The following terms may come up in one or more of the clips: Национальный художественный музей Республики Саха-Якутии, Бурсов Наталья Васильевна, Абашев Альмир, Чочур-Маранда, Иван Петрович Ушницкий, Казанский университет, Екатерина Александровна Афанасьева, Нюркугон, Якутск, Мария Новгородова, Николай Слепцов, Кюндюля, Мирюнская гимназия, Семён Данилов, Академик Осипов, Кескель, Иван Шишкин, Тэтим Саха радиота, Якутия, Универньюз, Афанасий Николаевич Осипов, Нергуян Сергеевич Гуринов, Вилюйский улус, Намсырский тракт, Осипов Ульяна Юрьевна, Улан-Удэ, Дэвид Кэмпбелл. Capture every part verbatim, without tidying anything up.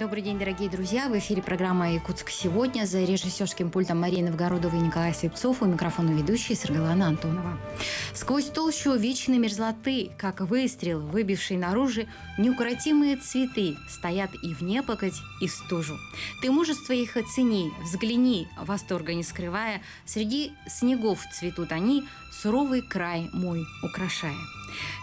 Добрый день, дорогие друзья. В эфире программа «Якутск сегодня». За режиссерским пультом Мария Новгородова и Николай Слепцов. У микрофона ведущая Саргалана Антонова. Сквозь толщу вечной мерзлоты, как выстрел, выбивший наружу, неукротимые цветы стоят и в непокоть, и в стужу. Ты мужество их оцени, взгляни, восторга не скрывая. Среди снегов цветут они, суровый край мой украшая.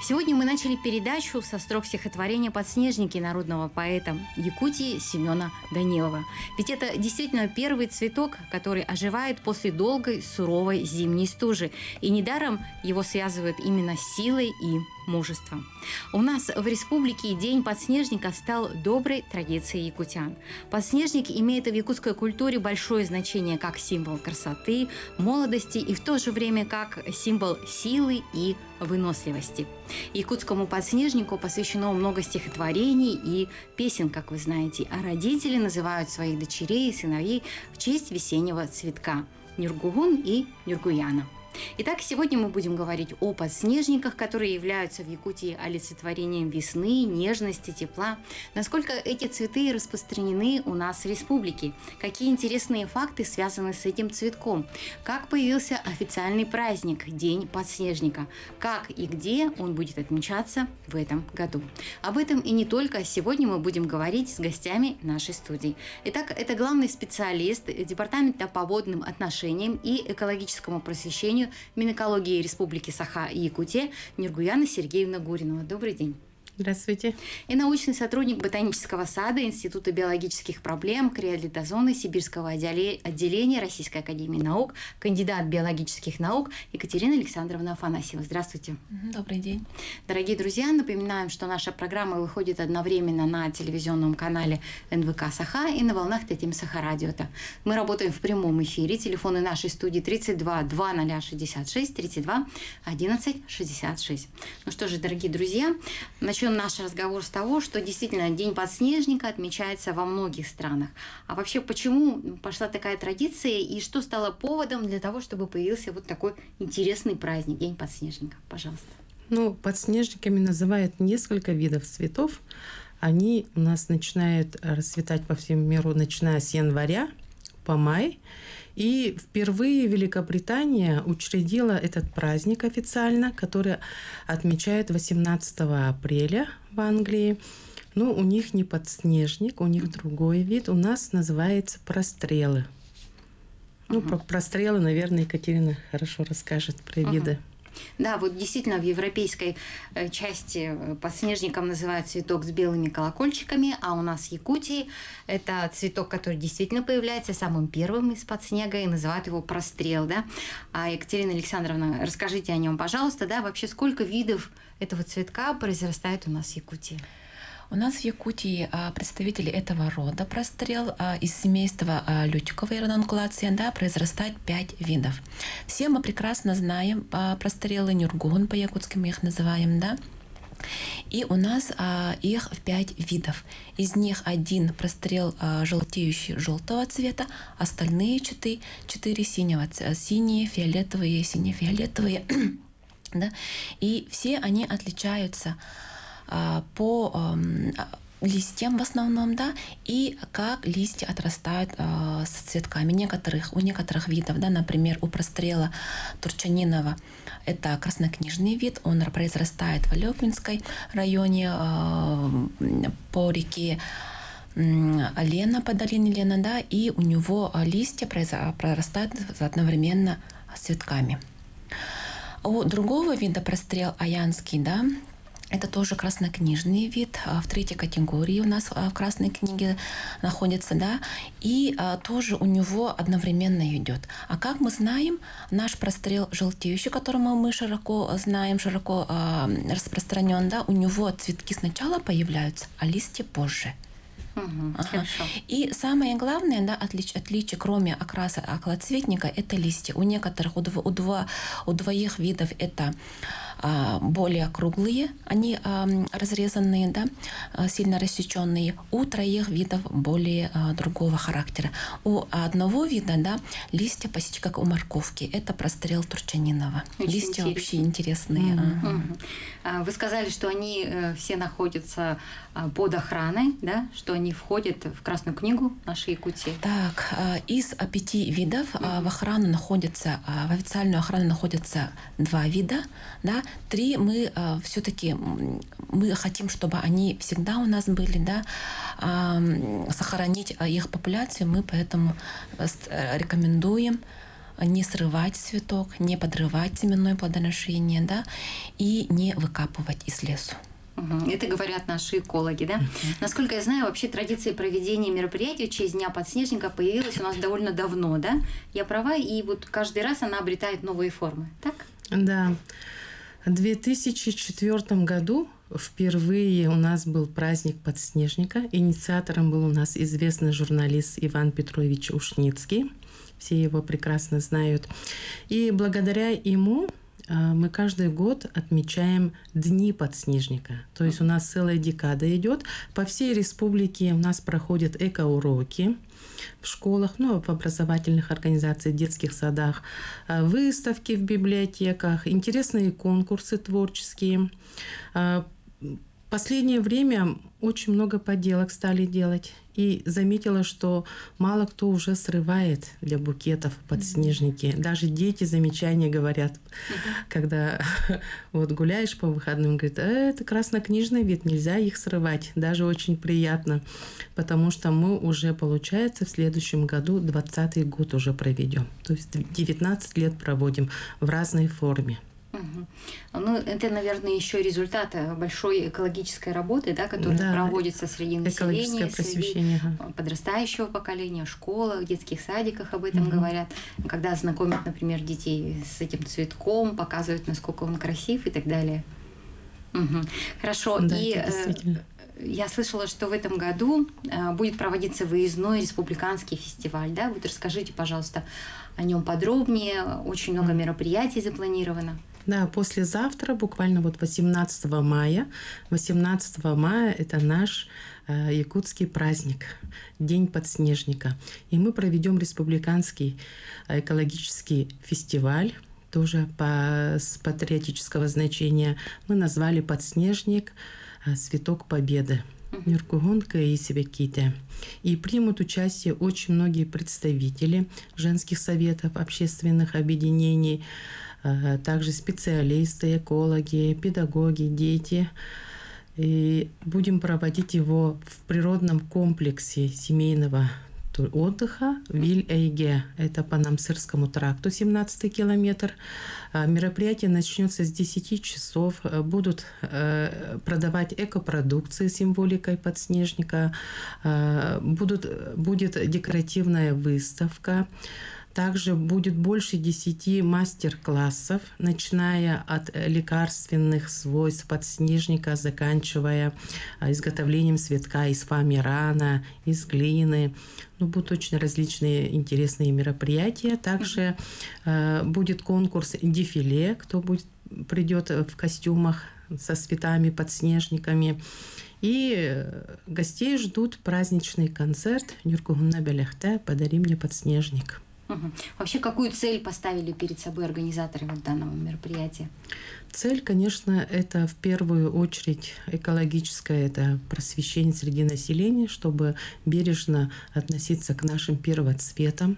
Сегодня мы начали передачу со строк стихотворения «Подснежники» народного поэта Якутии Семёна Данилова. Ведь это действительно первый цветок, который оживает после долгой суровой зимней стужи. И недаром его связывают именно с силой и мужеством. У нас в республике День подснежника стал доброй традицией якутян. Подснежник имеет в якутской культуре большое значение как символ красоты, молодости и в то же время как символ силы и выносливости. Якутскому подснежнику посвящено много стихотворений и песен, как вы знаете, а родители называют своих дочерей и сыновей в честь весеннего цветка – Нюркугон и Нюркуяна. Итак, сегодня мы будем говорить о подснежниках, которые являются в Якутии олицетворением весны, нежности, тепла. Насколько эти цветы распространены у нас в республике? Какие интересные факты связаны с этим цветком? Как появился официальный праздник День подснежника? Как и где он будет отмечаться в этом году? Об этом и не только. Сегодня мы будем говорить с гостями нашей студии. Итак, это главный специалист Департамента по водным отношениям и экологическому просвещению Минэкологии Республики Саха и Якутия Нергуяна Сергеевна Гуринова. Добрый день. Здравствуйте. И научный сотрудник Ботанического сада Института биологических проблем криолитозоны Сибирского отделения Российской академии наук, кандидат биологических наук Екатерина Александровна Афанасьева. Здравствуйте. Добрый день. Дорогие друзья, напоминаем, что наша программа выходит одновременно на телевизионном канале эн вэ ка «Саха» и на волнах Тэтим Саха радиота. Мы работаем в прямом эфире. Телефоны нашей студии тридцать два ноль ноль шестьдесят шесть, тридцать два одиннадцать шестьдесят шесть. Ну что же, дорогие друзья, начнем наш разговор с того, что действительно День подснежника отмечается во многих странах. А вообще, почему пошла такая традиция и что стало поводом для того, чтобы появился вот такой интересный праздник День подснежника? Пожалуйста. Ну, подснежниками называют несколько видов цветов. Они у нас начинают расцветать по всему миру, начиная с января по май. И впервые Великобритания учредила этот праздник официально, который отмечают восемнадцатого апреля в Англии. Но у них не подснежник, у них другой вид. У нас называется прострелы. Ну, про прострелы, наверное, Екатерина хорошо расскажет про виды. Да, вот действительно в европейской части подснежником называют цветок с белыми колокольчиками, а у нас в Якутии это цветок, который действительно появляется самым первым из-под снега, и называют его прострел, да? А Екатерина Александровна, расскажите о нем, пожалуйста, да, вообще сколько видов этого цветка произрастает у нас в Якутии? У нас в Якутии представители этого рода прострел из семейства лютиковой ранункуляции, да, произрастает пять видов. Все мы прекрасно знаем прострелы Нюргугон, по-якутски мы их называем, да. И у нас а, их пять видов. Из них один прострел а, желтеющий желтого цвета, остальные четыре, четыре синего, синие, фиолетовые, сине-фиолетовые, да. И все они отличаются по листьям в основном, да, и как листья отрастают э, с цветками некоторых, у некоторых видов, да, например, у прострела турчанинова, это краснокнижный вид, он произрастает в Алёпинском районе э, по реке Лена, по долине Лена, да, и у него листья прорастают одновременно с цветками. У другого вида прострел аянский, да, это тоже краснокнижный вид, в третьей категории у нас в красной книге находится, да, и а, тоже у него одновременно идет. А как мы знаем, наш прострел желтеющий, которому мы широко знаем, широко а, распространен, да, у него цветки сначала появляются, а листья позже. Угу, ага. И самое главное, да, отличие, отличие, кроме окраса околоцветника, это листья. У некоторых, у, дво, у, дво, у двоих видов это более круглые, они разрезанные, да, сильно рассеченные. У троих видов более другого характера. У одного вида, да, листья почти как у морковки. Это прострел Турчанинова. Очень листья интересно. Вообще интересные. Mm-hmm. Mm-hmm. Вы сказали, что они все находятся под охраной, да, что они входят в Красную книгу нашей Якутии. Так, из пяти видов mm-hmm. в охрану находятся, в официальную охрану находятся два вида, да, три мы все-таки мы хотим, чтобы они всегда у нас были, да, сохранить их популяцию, мы поэтому рекомендуем не срывать цветок, не подрывать семенное плодоношение, да, и не выкапывать из лесу. Это говорят наши экологи, да? Насколько я знаю, вообще традиция проведения мероприятий в честь Дня подснежника появилась у нас довольно давно, да? Я права, и вот каждый раз она обретает новые формы, так? Да. В две тысячи четвёртом году впервые у нас был праздник подснежника. Инициатором был у нас известный журналист Иван Петрович Ушницкий. Все его прекрасно знают. И благодаря ему мы каждый год отмечаем Дни подснежника. То есть у нас целая декада идет. По всей республике у нас проходят экоуроки в школах, ну, в образовательных организациях, детских садах, выставки в библиотеках, интересные конкурсы творческие. В последнее время очень много поделок стали делать. И заметила, что мало кто уже срывает для букетов подснежники. Даже дети замечания говорят, mm-hmm. когда вот гуляешь по выходным, говорят, э, это краснокнижный вид, нельзя их срывать. Даже очень приятно, потому что мы уже, получается, в следующем году двадцатый год уже проведем. То есть девятнадцать лет проводим в разной форме. Ну, это, наверное, еще результат большой экологической работы, да, которая да, проводится среди населения, среди подрастающего поколения, в школах, в детских садиках об этом mm-hmm. говорят. Когда знакомят, например, детей с этим цветком, показывают, насколько он красив и так далее. Mm-hmm. Хорошо. Да, и я слышала, что в этом году будет проводиться выездной республиканский фестиваль, да? Вот расскажите, пожалуйста, о нем подробнее. Очень много мероприятий запланировано. Да, послезавтра, буквально вот восемнадцатого мая. восемнадцатого мая это наш э, якутский праздник, День подснежника. И мы проведем республиканский экологический фестиваль, тоже по, с патриотического значения. Мы назвали «Подснежник. Цветок Победы». Нюркугон и себе ките. И примут участие очень многие представители женских советов, общественных объединений, также специалисты, экологи, педагоги, дети. И будем проводить его в природном комплексе семейного отдыха Виль-Эйге. Это по Намсырскому тракту, семнадцатый километр. Мероприятие начнется с десяти часов. Будут продавать экопродукции с символикой подснежника. Будут, будет декоративная выставка. Также будет больше десяти мастер-классов, начиная от лекарственных свойств подснежника, заканчивая изготовлением цветка из фоамирана, из глины. Ну, будут очень различные интересные мероприятия. Также э, будет конкурс дефиле, кто будет, придет в костюмах со цветами, подснежниками. И гостей ждут праздничный концерт «Нюркугунна Беляхте. Подари мне подснежник». Угу. Вообще, какую цель поставили перед собой организаторы вот данного мероприятия? Цель, конечно, это в первую очередь экологическая, это просвещение среди населения, чтобы бережно относиться к нашим первоцветам.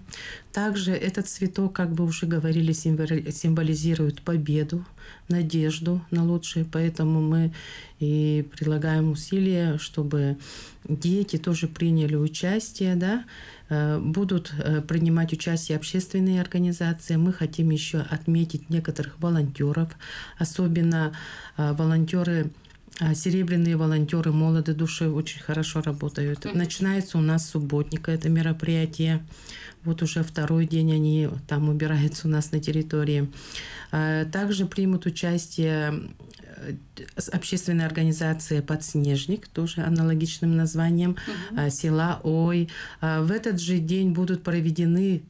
Также этот цветок, как бы уже говорили, символизирует победу, надежду на лучшее, поэтому мы и прилагаем усилия, чтобы дети тоже приняли участие, да, будут принимать участие общественные организации. Мы хотим еще отметить некоторых волонтеров, особенно волонтеры, серебряные волонтеры, молодые души очень хорошо работают. Начинается у нас с субботника это мероприятие. Вот уже второй день они там убираются у нас на территории. Также примут участие общественная организация «Подснежник», тоже аналогичным названием, угу. села Ой. В этот же день будут проведены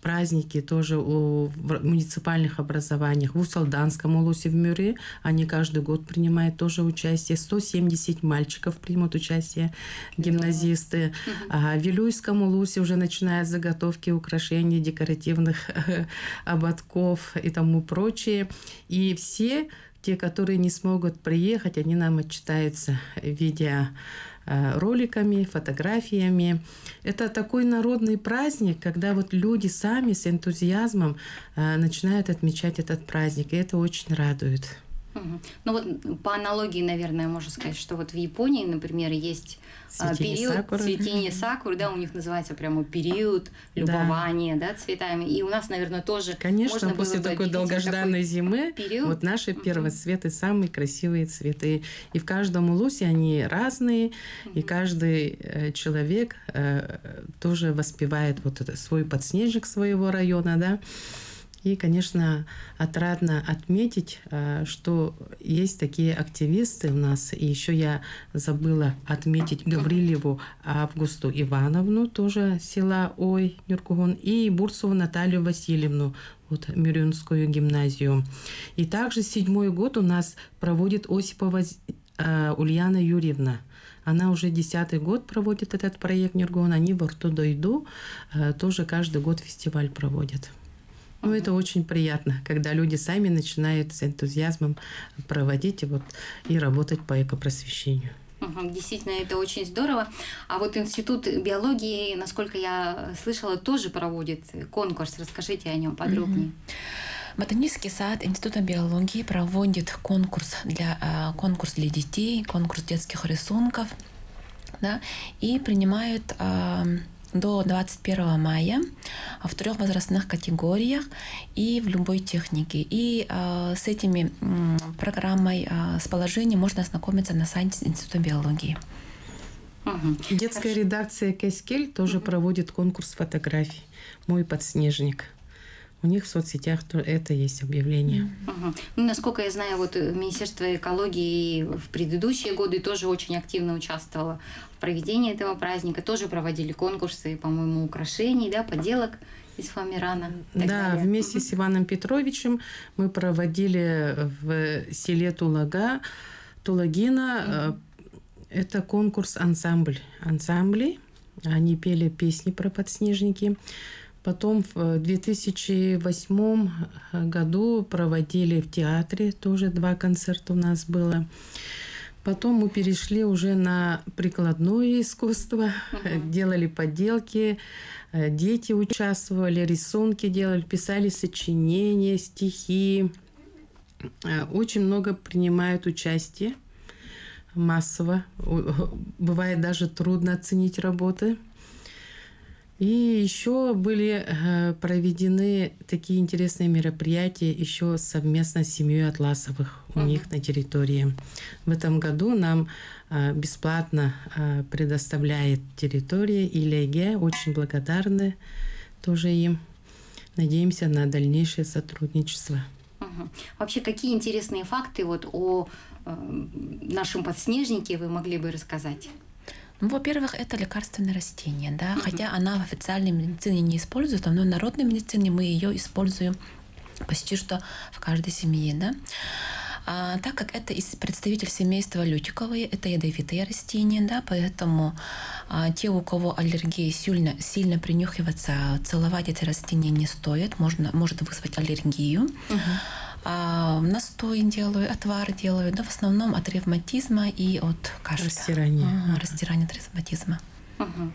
праздники тоже в муниципальных образованиях. В Усалданском улусе в Мюре они каждый год принимают тоже участие. сто семьдесят мальчиков примут участие, гимназисты. Да. А в Вилюйском улусе уже начинают заготовки, украшения, декоративных ободков и тому прочее. И все те, которые не смогут приехать, они нам отчитаются в виде роликами, фотографиями. Это такой народный праздник, когда вот люди сами с энтузиазмом начинают отмечать этот праздник, и это очень радует. Угу. Ну вот по аналогии, наверное, можно сказать, что вот в Японии, например, есть цветение период сакуры. цветения сакуры, да, у них называется прямо период любования, да, да, цветами. И у нас, наверное, тоже. Конечно, можно после было такой долгожданной такой зимы период. Вот наши первые цветы, самые красивые цветы. И в каждом улусе они разные, угу. и каждый человек э, тоже воспевает вот свой подснежник своего района, да. И, конечно, отрадно отметить, что есть такие активисты у нас. И еще я забыла отметить Гаврилеву Августу Ивановну, тоже села Ой, Нюркугон, и Бурсову Наталью Васильевну, вот, Мирюнскую гимназию. И также седьмой год у нас проводит Осипова Ульяна Юрьевна. Она уже десятый год проводит этот проект Нергуян. Они во рту дойду, тоже каждый год фестиваль проводят. Ну, это очень приятно, когда люди сами начинают с энтузиазмом проводить и, вот, и работать по экопросвещению. Угу, действительно, это очень здорово. А вот Институт биологии, насколько я слышала, тоже проводит конкурс. Расскажите о нем подробнее. Угу. Ботанический сад Института биологии проводит конкурс для, конкурс для детей, конкурс детских рисунков, да, и принимают до двадцать первого мая в трех возрастных категориях и в любой технике. И э, с этими э, программой, э, с положением можно ознакомиться на сайте Института биологии. Угу. Детская Хорошо. редакция «Кескель» тоже угу. проводит конкурс фотографий «Мой подснежник». У них в соцсетях это есть объявление. Угу. Ну, насколько я знаю, вот Министерство экологии в предыдущие годы тоже очень активно участвовало в проведении этого праздника. Тоже проводили конкурсы, по-моему, украшений, да, поделок из фоамирана. Да, далее. Вместе угу. с Иваном Петровичем мы проводили в селе Тулага, Тулагина. Угу. Это конкурс ансамбль. Ансамбли. Они пели песни про подснежники. Потом в две тысячи восьмом году проводили в театре, тоже два концерта у нас было. Потом мы перешли уже на прикладное искусство, uh-huh. делали поделки, дети участвовали, рисунки делали, писали сочинения, стихи. Очень много принимают участие массово. Бывает даже трудно оценить работы. И еще были проведены такие интересные мероприятия еще совместно с семьей Атласовых у [S2] Uh-huh. [S1] Них на территории. В этом году нам бесплатно предоставляет территория Виль-Эйге. Очень благодарны тоже им. Надеемся на дальнейшее сотрудничество. Uh-huh. Вообще, какие интересные факты вот о э, нашем подснежнике вы могли бы рассказать? Ну, во-первых, это лекарственное растение, да, хотя она в официальной медицине не используется, но в народной медицине мы ее используем почти что в каждой семье, да. А, так как это представитель семейства лютиковые, это ядовитые растения, да, поэтому а, те, у кого аллергия, сильно, сильно принюхиваться, целовать эти растения не стоит, можно, может вызвать аллергию. Uh-huh. А, настой делаю, отвар делаю, да, в основном от ревматизма и от кашля. Растирание. А, растирание от ревматизма. Угу.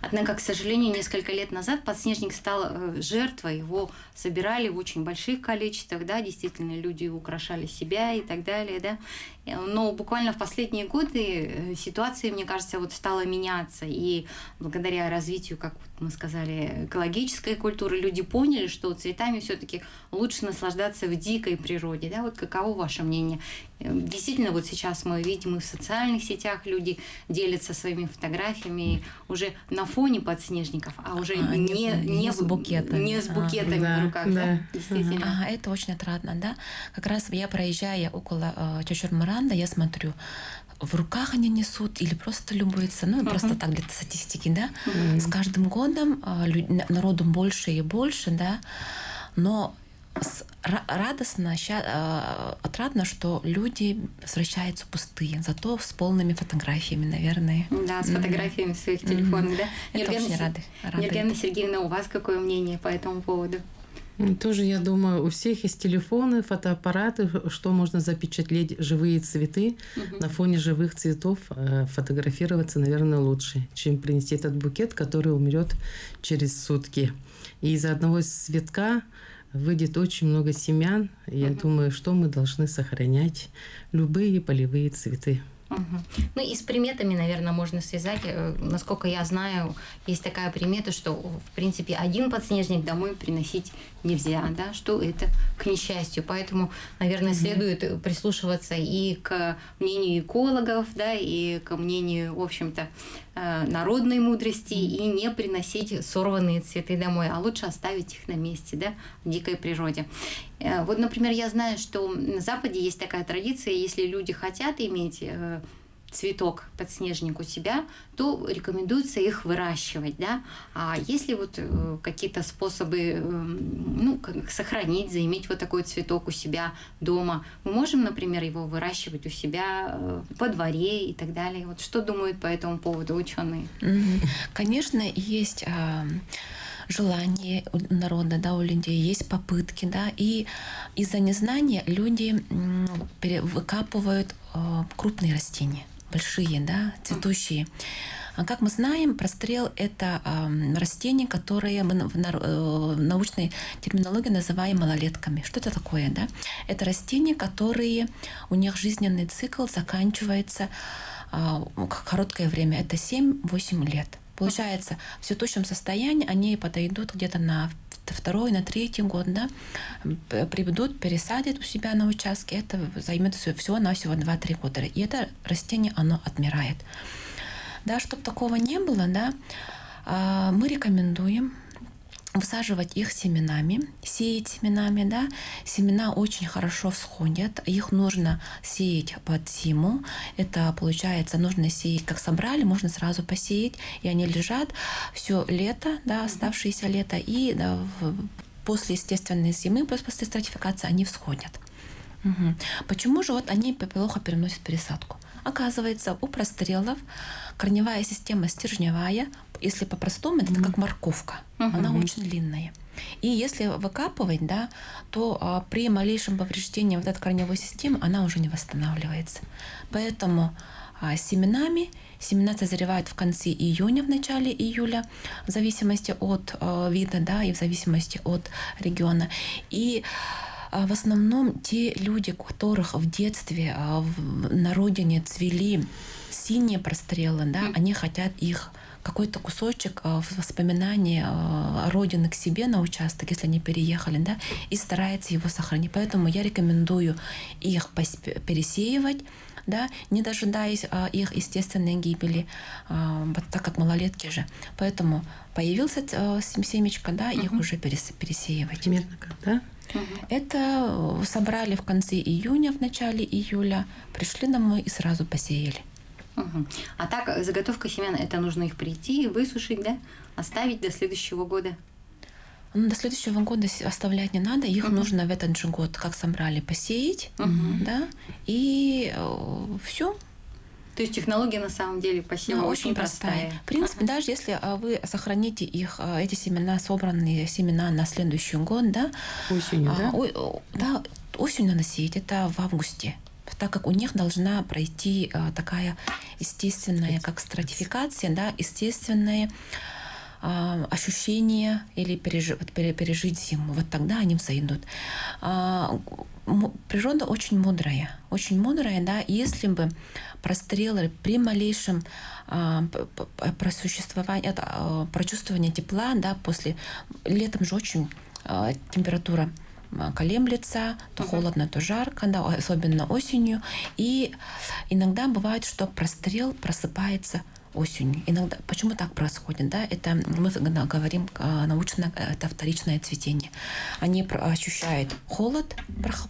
Однако, к сожалению, несколько лет назад подснежник стал жертвой. Его собирали в очень больших количествах, да, действительно, люди украшали себя и так далее, да. Но буквально в последние годы ситуация, мне кажется, вот стала меняться. И благодаря развитию, как мы сказали, экологической культуры, люди поняли, что цветами все-таки лучше наслаждаться в дикой природе, да. Вот каково ваше мнение? Действительно, вот сейчас мы видим, и в социальных сетях люди делятся своими фотографиями уже на фоне подснежников, а уже а, не, не, не, не с букетами, не с букетами а, в руках. Да, да? Действительно. Ага, это очень отрадно, да? Как раз я, проезжая около э, Чочур-Маранда, я смотрю, в руках они несут или просто любуются, ну, uh-huh. просто так для статистики, да? Uh-huh. С каждым годом э, народу больше и больше, да? Но радостно, отрадно, что люди возвращаются пустые, зато с полными фотографиями, наверное. Да, с фотографиями mm-hmm. своих телефонов, mm-hmm. да? Это Нергуян... очень рады. Нергуян Сергеевна, у вас какое мнение по этому поводу? Тоже, я думаю, у всех есть телефоны, фотоаппараты, что можно запечатлеть живые цветы. Угу. На фоне живых цветов фотографироваться, наверное, лучше, чем принести этот букет, который умрет через сутки. И из одного цветка выйдет очень много семян. Я угу. думаю, что мы должны сохранять любые полевые цветы. Угу. Ну и с приметами, наверное, можно связать. Насколько я знаю, есть такая примета, что, в принципе, один подснежник домой приносить нельзя, да, что это к несчастью. Поэтому, наверное, угу. следует прислушиваться и к мнению экологов, да, и к мнению, в общем-то, народной мудрости, и не приносить сорванные цветы домой, а лучше оставить их на месте, да, в дикой природе. Вот, например, я знаю, что на Западе есть такая традиция, если люди хотят иметь цветок, подснежник у себя, то рекомендуется их выращивать, да. А есть ли вот какие-то способы, ну, как сохранить, заиметь вот такой цветок у себя дома? Мы можем, например, его выращивать у себя во дворе и так далее. Вот что думают по этому поводу ученые? Конечно, есть желание у народа, да, у людей, есть попытки, да, и из-за незнания люди выкапывают э, крупные растения, большие, да, цветущие. А как мы знаем, прострел – это э, растения, которые мы в, на, э, в научной терминологии называем малолетками. Что это такое, да? Это растения, которые, у них жизненный цикл заканчивается э, короткое время, это семь-восемь лет. Получается, в цветущем состоянии они подойдут где-то на второй, на третий год, да, приведут, пересадят у себя на участке. Это займет всего-навсего два-три года. И это растение, оно отмирает. Да, чтобы такого не было, да, мы рекомендуем высаживать их семенами, сеять семенами, да. Семена очень хорошо всходят, их нужно сеять под зиму. Это получается, нужно сеять, как собрали, можно сразу посеять, и они лежат все лето, да, оставшееся лето, и да, после естественной зимы, после стратификации они всходят. Угу. Почему же вот они плохо переносят пересадку? Оказывается, у прострелов корневая система стержневая, если по-простому, это mm-hmm. как морковка, mm-hmm. она очень длинная. И если выкапывать, да, то а, при малейшем повреждении вот этой корневой системы она уже не восстанавливается. Поэтому а, семенами, семена созревают в конце июня, в начале июля, в зависимости от а, вида, да, и в зависимости от региона. И в основном те люди, которых в детстве на родине цвели синие прострелы, да, mm. они хотят их какой-то кусочек воспоминаний родины к себе на участок, если они переехали, да, и стараются его сохранить. Поэтому я рекомендую их пересеивать, да, не дожидаясь их естественной гибели, так как малолетки же. Поэтому появился семечко, да, их mm-hmm. уже пересеивать. Примерно как, да? Это собрали в конце июня, в начале июля, пришли домой и сразу посеяли. Угу. А так, заготовка семян, это нужно их прийти, высушить, да? Оставить до следующего года? Ну, до следующего года оставлять не надо, их угу. нужно в этот же год, как собрали, посеять, угу. да? И э, все. То есть технология на самом деле посева ну, очень простая. простая. В принципе, ага. даже если вы сохраните их, эти семена, собранные семена на следующий год, да? Осенью, да? О, да, осенью насеять, это в августе, так как у них должна пройти такая естественная, как стратификация, да, естественная ощущение или пережи, пережить зиму. Вот тогда они взойдут. Природа очень мудрая. Очень мудрая, да. Если бы прострелы при малейшем просуществовании, это прочувствование тепла, да, после... Летом же очень температура колеблется, то холодно, то жарко, да, особенно осенью. И иногда бывает, что прострел просыпается осенью. Иногда, почему так происходит? Да? Это, мы говорим научно, это вторичное цветение. Они ощущают холод,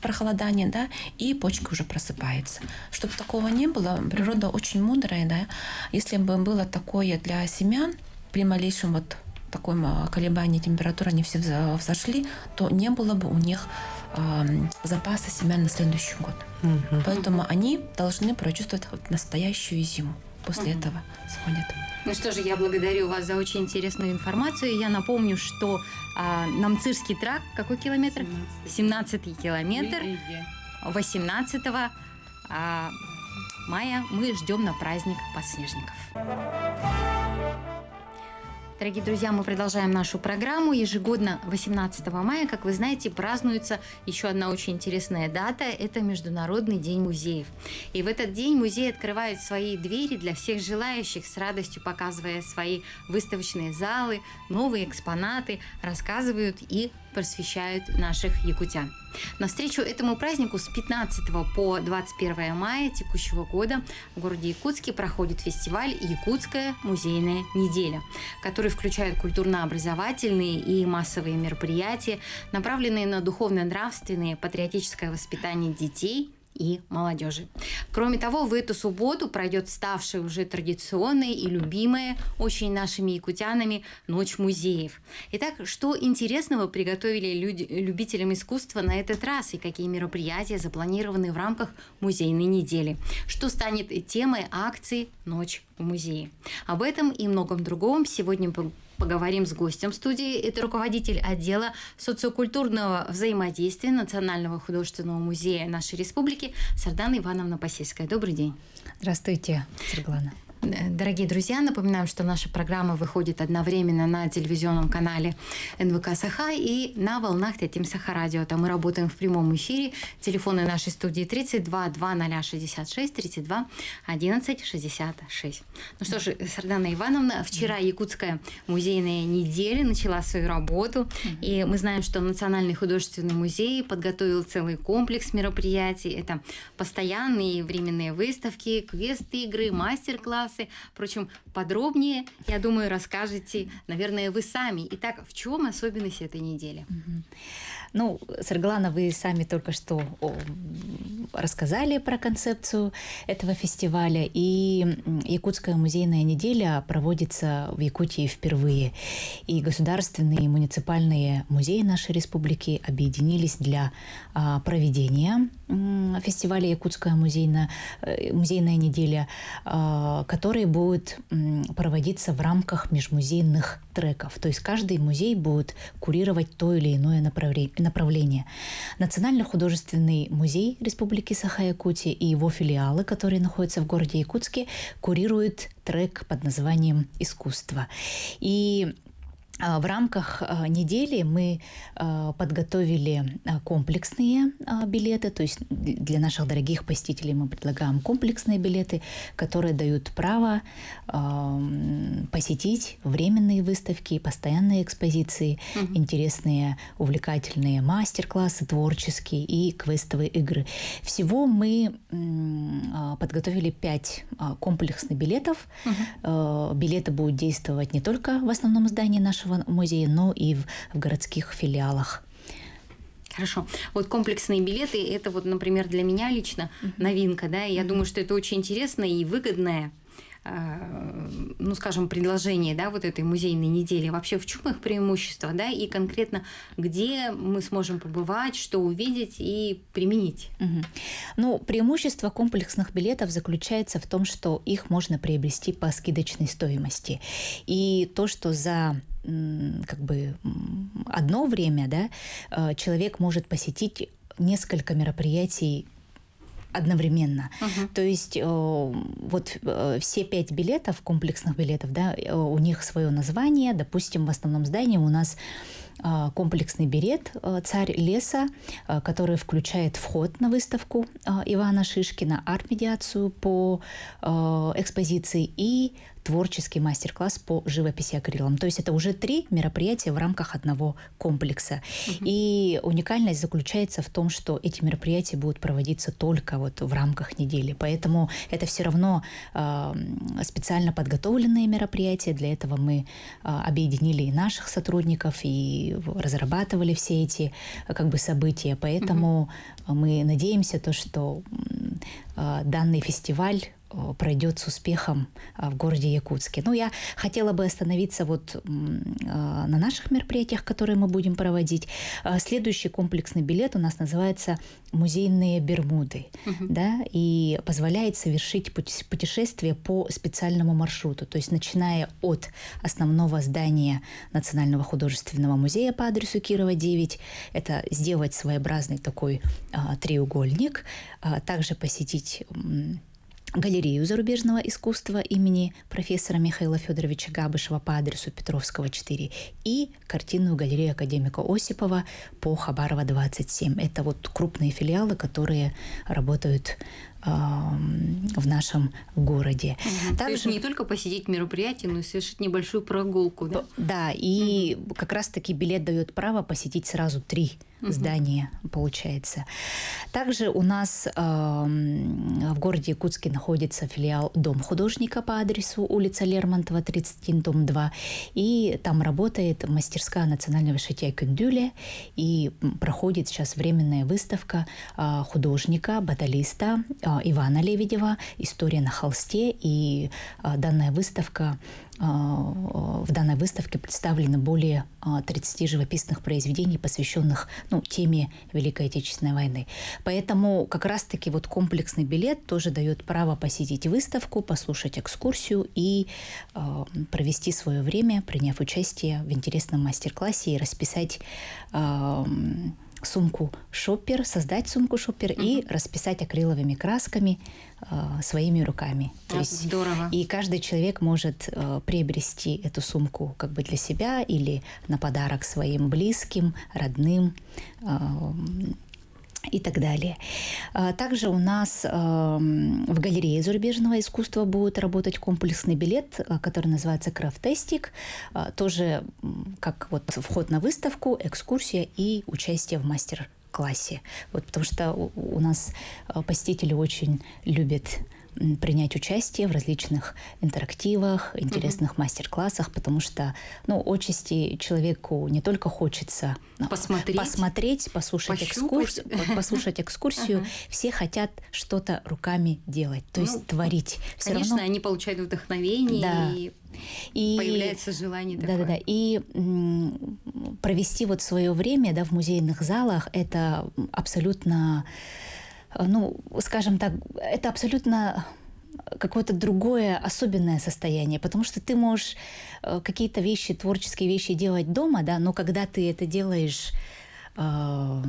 прохолодание, да, и почка уже просыпается. Чтобы такого не было, природа очень мудрая. Да? Если бы было такое для семян, при малейшем вот таком колебании температуры они все взошли, то не было бы у них э, запаса семян на следующий год. Mm-hmm. Поэтому они должны прочувствовать вот настоящую зиму. После mm-hmm. этого сходят. Ну что же, я благодарю вас за очень интересную информацию. Я напомню, что а, Намсырский тракт, какой километр? семнадцатый километр. восемнадцатого мая мы ждем на праздник подснежников. Дорогие друзья, мы продолжаем нашу программу. Ежегодно восемнадцатого мая, как вы знаете, празднуется еще одна очень интересная дата. Это Международный день музеев. И в этот день музей открывает свои двери для всех желающих, с радостью показывая свои выставочные залы, новые экспонаты, рассказывают и просвещают наших якутян. Навстречу этому празднику с пятнадцатого по двадцать первое мая текущего года в городе Якутске проходит фестиваль «Якутская музейная неделя», который включает культурно-образовательные и массовые мероприятия, направленные на духовно-нравственное, патриотическое воспитание детей и молодежи. Кроме того, в эту субботу пройдет ставшая уже традиционная и любимая очень нашими якутянами Ночь музеев. Итак, что интересного приготовили люди, любителям искусства на этот раз, и какие мероприятия запланированы в рамках музейной недели? Что станет темой акции «Ночь в музее»? Об этом и многом другом сегодня поговорим с гостем студии. Это руководитель отдела социокультурного взаимодействия Национального художественного музея нашей республики Сардана Ивановна Посельская. Добрый день. Здравствуйте, Саргалана. Дорогие друзья, напоминаем, что наша программа выходит одновременно на телевизионном канале эн вэ ка «Саха» и на волнах Тэтим Саха радиота. Мы работаем в прямом эфире. Телефоны нашей студии тридцать два двадцать ноль шестьдесят шесть, тридцать два одиннадцать шестьдесят шесть. Ну что же, Сардана Ивановна, вчера Якутская музейная неделя начала свою работу. И мы знаем, что Национальный художественный музей подготовил целый комплекс мероприятий. Это постоянные и временные выставки, квесты, игры, мастер-класс. Впрочем, подробнее, я думаю, расскажете, наверное, вы сами. Итак, в чем особенность этой недели? Mm-hmm. Ну, Саргалана, вы сами только что рассказали про концепцию этого фестиваля. И Якутская музейная неделя проводится в Якутии впервые. И государственные и муниципальные музеи нашей республики объединились для проведения фестиваля Якутская музейная, музейная неделя, который будет проводиться в рамках межмузейных треков. То есть каждый музей будет курировать то или иное направление. направление. Национальный художественный музей Республики Саха-Якутии и его филиалы, которые находятся в городе Якутске, курируют трек под названием «Искусство». И в рамках недели мы подготовили комплексные билеты, то есть для наших дорогих посетителей мы предлагаем комплексные билеты, которые дают право посетить временные выставки, постоянные экспозиции, угу. интересные, увлекательные мастер-классы, творческие и квестовые игры. Всего мы подготовили пять комплексных билетов. Угу. Билеты будут действовать не только в основном здании нашего музея, но и в, в городских филиалах. Хорошо. Вот комплексные билеты, это вот, например, для меня лично новинка, да, и я думаю, что это очень интересное и выгодное, э, ну, скажем, предложение, да, вот этой музейной недели. Вообще, в чем их преимущество, да, и конкретно где мы сможем побывать, что увидеть и применить? Угу. Ну, преимущество комплексных билетов заключается в том, что их можно приобрести по скидочной стоимости. И то, что за как бы одно время, да, человек может посетить несколько мероприятий одновременно. Uh-huh. То есть вот все пять билетов, комплексных билетов, да, у них свое название. Допустим, в основном здании у нас комплексный берет «Царь леса», который включает вход на выставку Ивана Шишкина, арт-медиацию по экспозиции и творческий мастер-класс по живописи акрилом. То есть это уже три мероприятия в рамках одного комплекса. Угу. И уникальность заключается в том, что эти мероприятия будут проводиться только вот в рамках недели. Поэтому это все равно э, специально подготовленные мероприятия. Для этого мы э, объединили и наших сотрудников, и разрабатывали все эти как бы события. Поэтому угу. мы надеемся, то, что э, данный фестиваль пройдет с успехом в городе Якутске. Ну, я хотела бы остановиться вот на наших мероприятиях, которые мы будем проводить. Следующий комплексный билет у нас называется «Музейные Бермуды», угу. да, и позволяет совершить путешествие по специальному маршруту, то есть начиная от основного здания Национального художественного музея по адресу Кирова девять, это сделать своеобразный такой а, треугольник, а, также посетить галерею зарубежного искусства имени профессора Михаила Федоровича Габышева по адресу Петровского четыре и картинную галерею академика Осипова по Хабарова двадцать семь. Это вот крупные филиалы, которые работают в нашем городе. Угу. Также... То есть не только посетить мероприятие, но и совершить небольшую прогулку, да? Да, и угу. как раз-таки билет дает право посетить сразу три угу. здания, получается. Также у нас э, в городе Якутске находится филиал «Дом художника» по адресу улица Лермонтова, тридцать один, дом два. И там работает мастерская национального шитья Кюндюля. И проходит сейчас временная выставка э, художника, баталиста, Ивана Лебедева «История на холсте», и данная выставка, в данной выставке представлены более тридцати живописных произведений, посвященных ну, теме Великой Отечественной войны. Поэтому как раз-таки вот комплексный билет тоже дает право посетить выставку, послушать экскурсию и провести свое время, приняв участие в интересном мастер-классе и расписать сумку шоппер, создать сумку шоппер угу. и расписать акриловыми красками э, своими руками. А, то есть, здорово. И каждый человек может э, приобрести эту сумку как бы для себя или на подарок своим близким, родным э, и так далее. Также у нас в галерее зарубежного искусства будет работать комплексный билет, который называется «Крафтестик». Тоже как вот вход на выставку, экскурсия и участие в мастер-классе. Вот, потому что у нас посетители очень любят принять участие в различных интерактивах, интересных mm-hmm. мастер-классах, потому что, ну, отчасти человеку не только хочется посмотреть, посмотреть послушать, экскурсию, послушать экскурсию, uh-huh. все хотят что-то руками делать, то ну, есть творить. Все конечно, равно... они получают вдохновение да. и... И, появляется желание да, такое. Да, да. И м, провести вот свое время да, в музейных залах – это абсолютно... Ну, скажем так, это абсолютно какое-то другое особенное состояние, потому что ты можешь какие-то вещи, творческие вещи делать дома, да, но когда ты это делаешь э,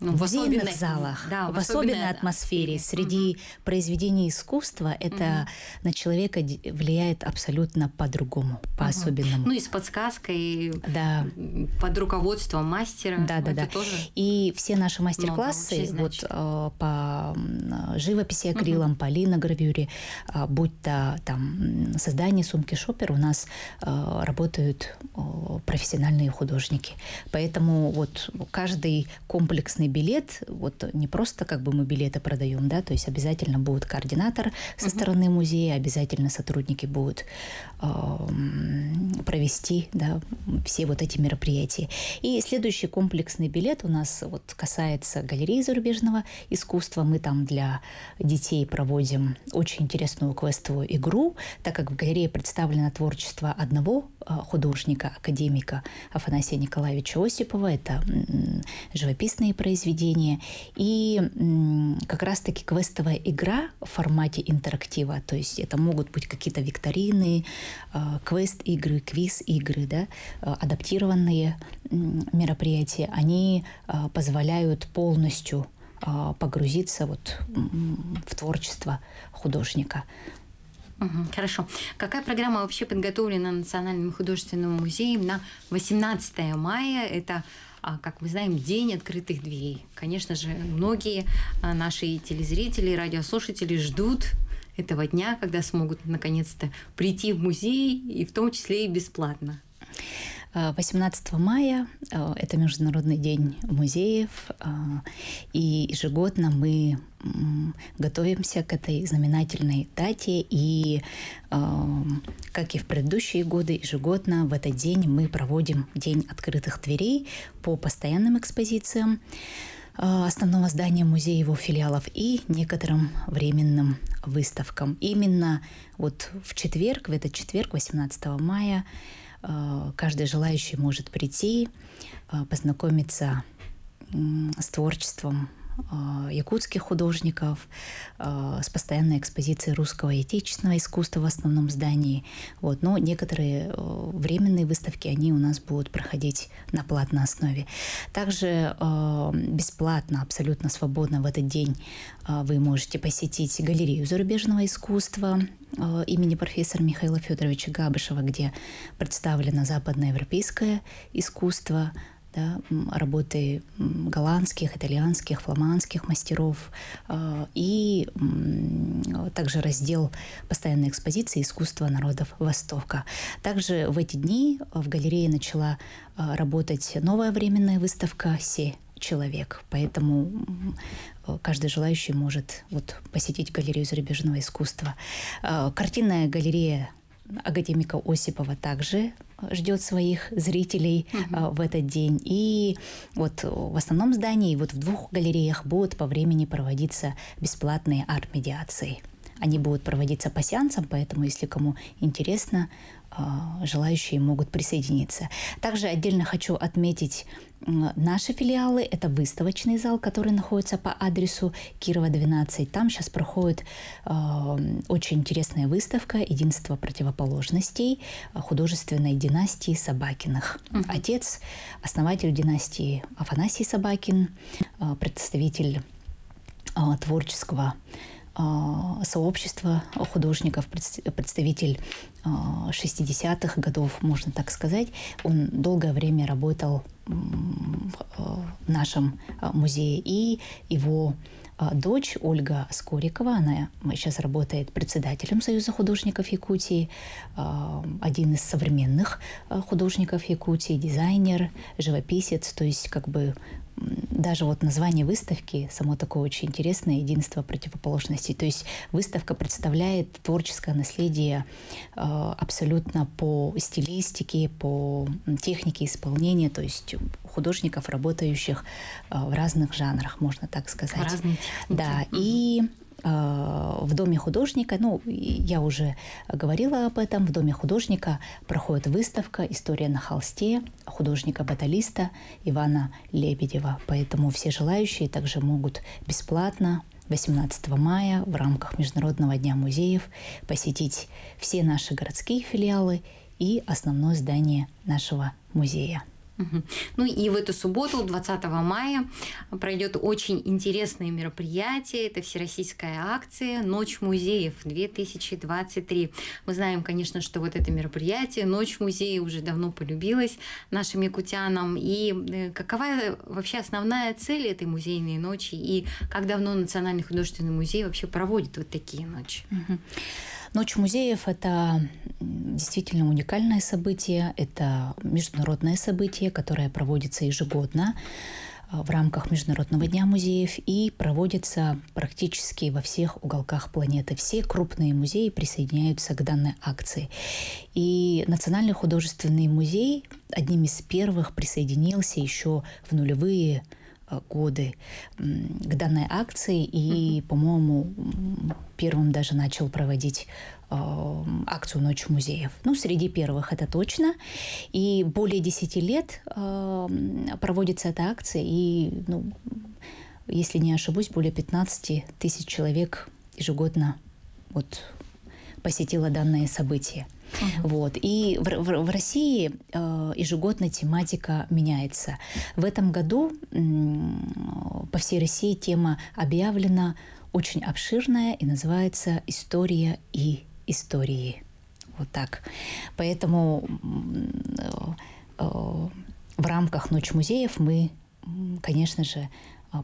ну, в музейных залах, да, в, в особенной атмосфере, да. среди угу. произведений искусства, это угу. на человека влияет абсолютно по-другому, по-особенному. Угу. Ну и с подсказкой, да. под руководством мастера. Да, да, да. Тоже и все наши мастер-классы вот, по живописи акрилом, угу. по линогравюре, будь то там создание сумки шоппер, у нас работают профессиональные художники. Поэтому вот каждый комплексный билет, вот не просто как бы мы билеты продаем, да, то есть обязательно будет координатор со стороны музея, обязательно сотрудники будут э, провести да, все вот эти мероприятия. И следующий комплексный билет у нас вот касается галереи зарубежного искусства. Мы там для детей проводим очень интересную квестовую игру, так как в галерее представлено творчество одного художника, академика Афанасия Николаевича Осипова. Это живописные произведения, произведения. И как раз-таки квестовая игра в формате интерактива, то есть это могут быть какие-то викторины, квест-игры, квиз-игры, да, адаптированные мероприятия, они позволяют полностью погрузиться вот в творчество художника. Угу, хорошо. Какая программа вообще подготовлена Национальным художественным музеем на восемнадцатое мая? Это, как мы знаем, день открытых дверей. Конечно же, многие наши телезрители, радиослушатели ждут этого дня, когда смогут наконец-то прийти в музей, и в том числе и бесплатно. восемнадцатое мая – это Международный день музеев, и ежегодно мы готовимся к этой знаменательной дате, и, как и в предыдущие годы, ежегодно в этот день мы проводим День открытых дверей по постоянным экспозициям основного здания музея, его филиалов и некоторым временным выставкам. Именно вот в четверг, в этот четверг, восемнадцатое мая, каждый желающий может прийти, познакомиться с творчеством якутских художников, с постоянной экспозицией русского этнического искусства в основном здании. Вот. Но некоторые временные выставки, они у нас будут проходить на платной основе. Также бесплатно, абсолютно свободно в этот день вы можете посетить галерею зарубежного искусства имени профессора Михаила Федоровича Габышева, где представлено западноевропейское искусство, да, работы голландских, итальянских, фламандских мастеров, и также раздел постоянной экспозиции «Искусство народов Востока». Также в эти дни в галерее начала работать новая временная выставка «Се человек», поэтому каждый желающий может вот посетить галерею зарубежного искусства. Картинная галерея академика Осипова также ждет своих зрителей uh-huh. в этот день. И вот в основном здании, вот в двух галереях будут по времени проводиться бесплатные арт-медиации. Они будут проводиться по сеансам, поэтому, если кому интересно, желающие могут присоединиться. Также отдельно хочу отметить наши филиалы. Это выставочный зал, который находится по адресу Кирова, двенадцать. Там сейчас проходит э, очень интересная выставка «Единство противоположностей» художественной династии Собакиных. Mm-hmm. Отец, основатель династии Афанасий Собакин, э, представитель э, творческого сообщества художников, представитель шестидесятых годов, можно так сказать. Он долгое время работал в нашем музее. И его дочь Ольга Скурикова, она сейчас работает председателем Союза художников Якутии, один из современных художников Якутии, дизайнер, живописец, то есть как бы даже вот название выставки само такое очень интересное — «Единство противоположностей». То есть выставка представляет творческое наследие абсолютно по стилистике, по технике исполнения, то есть художников, работающих в разных жанрах, можно так сказать. Разные техники. Да, и в Доме художника, ну, я уже говорила об этом, в Доме художника проходит выставка «История на холсте» художника-баталиста Ивана Лебедева. Поэтому все желающие также могут бесплатно восемнадцатого мая в рамках Международного дня музеев посетить все наши городские филиалы и основное здание нашего музея. Ну и в эту субботу, двадцатого мая, пройдет очень интересное мероприятие. Это всероссийская акция «Ночь музеев-две тысячи двадцать три». Мы знаем, конечно, что вот это мероприятие «Ночь музея» уже давно полюбилось нашим якутянам. И какова вообще основная цель этой музейной ночи? И как давно Национальный художественный музей вообще проводит вот такие ночи? Ночь музеев – это действительно уникальное событие, это международное событие, которое проводится ежегодно в рамках Международного дня музеев и проводится практически во всех уголках планеты. Все крупные музеи присоединяются к данной акции. И Национальный художественный музей одним из первых присоединился еще в нулевые годы к данной акции и, по-моему, первым даже начал проводить э, акцию «Ночь музеев». Ну, среди первых это точно. И более десяти лет э, проводится эта акция. И, ну, если не ошибусь, более пятнадцати тысяч человек ежегодно вот, посетило данное событие. Uh-huh. Вот. И в, в, в России э, ежегодно тематика меняется. В этом году э, по всей России тема объявлена очень обширная и называется «История и истории. Вот так. Поэтому в рамках «Ночь музеев» мы, конечно же,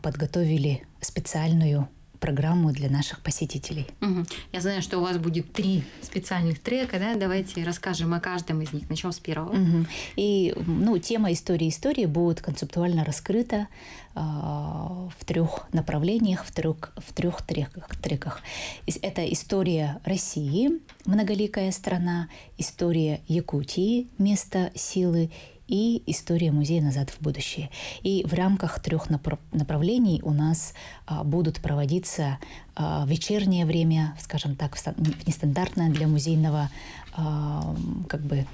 подготовили специальную программу для наших посетителей. Угу. Я знаю, что у вас будет три специальных трека, да? Давайте расскажем о каждом из них. Начнем с первого. Угу. И, ну, тема истории истории будет концептуально раскрыта э, в трех направлениях, в трех, в трех треках, треках. Это история России, многоликая страна, история Якутии, место силы, и история музея «Назад в будущее». И в рамках трех направлений у нас а, будут проводиться а, вечернее время, скажем так, в нестандартное для музейного а, как бы,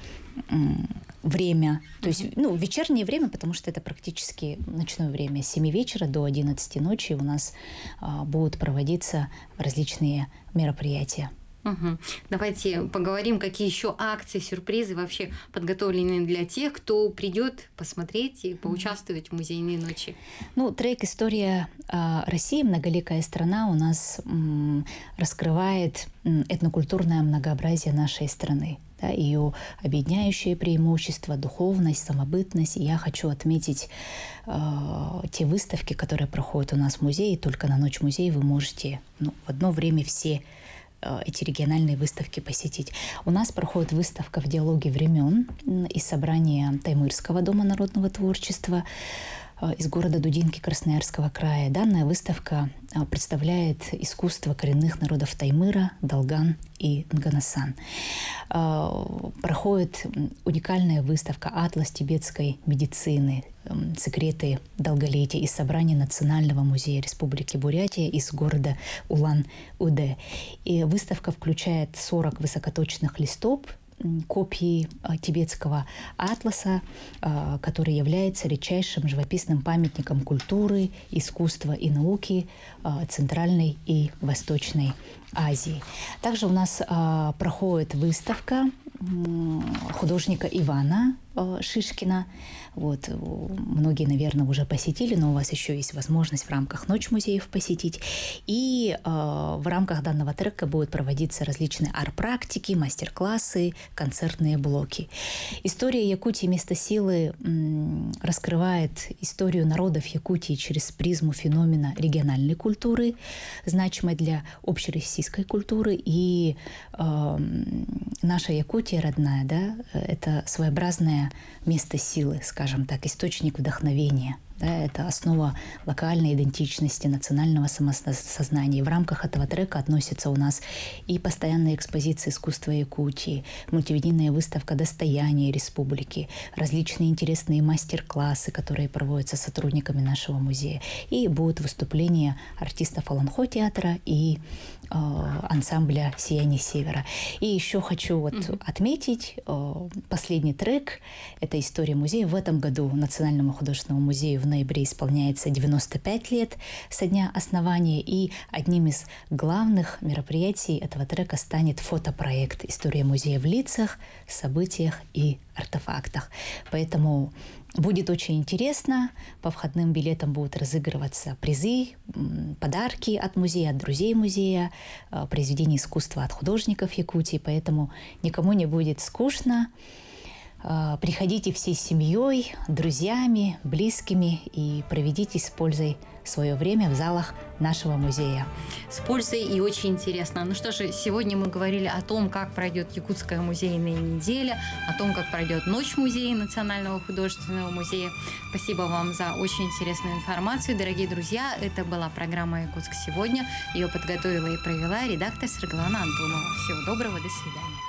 время. То есть, ну, вечернее время, потому что это практически ночное время. С семи вечера до одиннадцати ночи у нас а, будут проводиться различные мероприятия. Угу. Давайте поговорим, какие еще акции, сюрпризы вообще подготовлены для тех, кто придет посмотреть и поучаствовать в музейной ночи. Ну, трек «История России. Многоликая страна» у нас м, раскрывает этнокультурное многообразие нашей страны. Да, ее объединяющие преимущества, духовность, самобытность. И я хочу отметить э, те выставки, которые проходят у нас в музее. Только на «Ночь музея» вы можете, ну, в одно время все эти региональные выставки посетить. У нас проходит выставка в диалоге времен из собрания Таймырского дома народного творчества из города Дудинки Красноярского края. Данная выставка представляет искусство коренных народов Таймыра, Долган и Нганасан. Проходит уникальная выставка «Атлас тибетской медицины. Секреты долголетия» из собрания Национального музея Республики Бурятия из города Улан-Удэ. И выставка включает сорок высокоточных листов, копии тибетского атласа, который является редчайшим живописным памятником культуры, искусства и науки Центральной и Восточной Азии. Также у нас проходит выставка художника Ивана Шишкина. Вот, многие, наверное, уже посетили, но у вас еще есть возможность в рамках «Ночь музеев» посетить. И э, в рамках данного трека будут проводиться различные арт-практики, мастер-классы, концертные блоки. История Якутии «Место силы» раскрывает историю народов Якутии через призму феномена региональной культуры, значимой для общероссийской культуры. И э, наша Якутия родная, да, это своеобразная место силы, скажем так, источник вдохновения. Да, это основа локальной идентичности, национального самосознания. И в рамках этого трека относятся у нас и постоянная экспозиция искусства Якутии, мультивидийная выставка «Достояние республики», различные интересные мастер-классы, которые проводятся сотрудниками нашего музея. И будут выступления артистов Аланхо-театра и э, ансамбля «Сияние севера». И еще хочу вот mm-hmm. отметить э, последний трек – это история музея. В этом году Национальному художественному музею в В ноябре исполняется девяносто пять лет со дня основания, и одним из главных мероприятий этого трека станет фотопроект «История музея в лицах, событиях и артефактах». Поэтому будет очень интересно. По входным билетам будут разыгрываться призы, подарки от музея, от друзей музея, произведения искусства от художников Якутии. Поэтому никому не будет скучно. Приходите всей семьей, друзьями, близкими и проведите с пользой свое время в залах нашего музея. С пользой и очень интересно. Ну что же, сегодня мы говорили о том, как пройдет Якутская музейная неделя, о том, как пройдет Ночь музея Национального художественного музея. Спасибо вам за очень интересную информацию. Дорогие друзья, это была программа «Якутск сегодня». Ее подготовила и провела редактор Саргалана Антонова. Всего доброго, до свидания.